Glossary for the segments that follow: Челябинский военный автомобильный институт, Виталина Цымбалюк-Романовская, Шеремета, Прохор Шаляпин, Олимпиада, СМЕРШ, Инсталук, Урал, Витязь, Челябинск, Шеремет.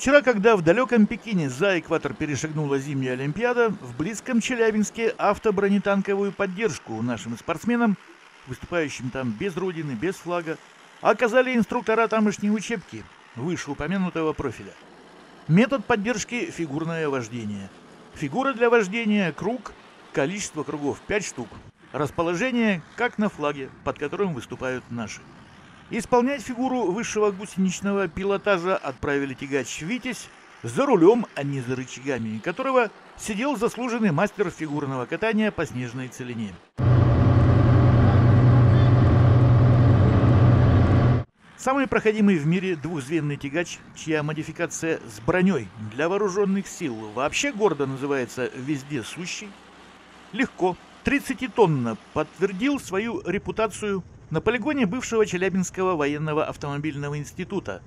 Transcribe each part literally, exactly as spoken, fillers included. Вчера, когда в далеком Пекине за экватор перешагнула зимняя Олимпиада, в близком Челябинске автобронетанковую поддержку нашим спортсменам, выступающим там без родины, без флага, оказали инструктора тамошней учебки вышеупомянутого профиля. Метод поддержки – фигурное вождение. Фигура для вождения – круг, количество кругов – пять штук. Расположение, как на флаге, под которым выступают наши. Исполнять фигуру высшего гусеничного пилотажа отправили тягач «Витязь» за рулем, а не за рычагами, которого сидел заслуженный мастер фигурного катания по снежной целине. Самый проходимый в мире двухзвенный тягач, чья модификация с броней для вооруженных сил вообще гордо называется «везде сущий», легко, тридцатитонно подтвердил свою репутацию на полигоне бывшего Челябинского военного автомобильного института,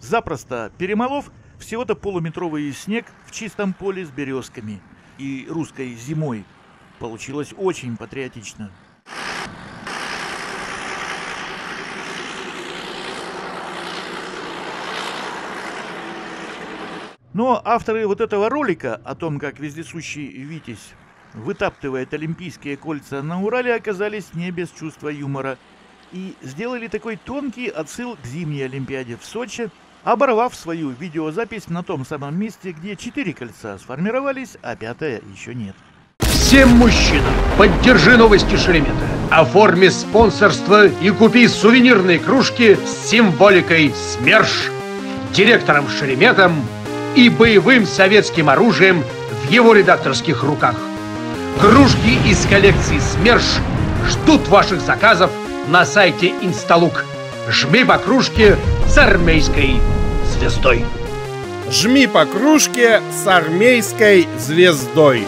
запросто перемолов всего-то полуметровый снег в чистом поле с березками. И русской зимой получилось очень патриотично. Но авторы вот этого ролика о том, как вездесущий «Витязь» вытаптывает олимпийские кольца на Урале, оказались не без чувства юмора. И сделали такой тонкий отсыл к зимней Олимпиаде в Сочи, оборвав свою видеозапись на том самом месте, где четыре кольца сформировались, а пятое еще нет. Всем мужчинам поддержи новости Шеремета. Оформи спонсорство и купи сувенирные кружки с символикой СМЕРШ, директором Шереметом и боевым советским оружием в его редакторских руках. Кружки из коллекции СМЕРШ ждут ваших заказов на сайте Инсталук. Жми по кружке с армейской звездой. Жми по кружке с армейской звездой.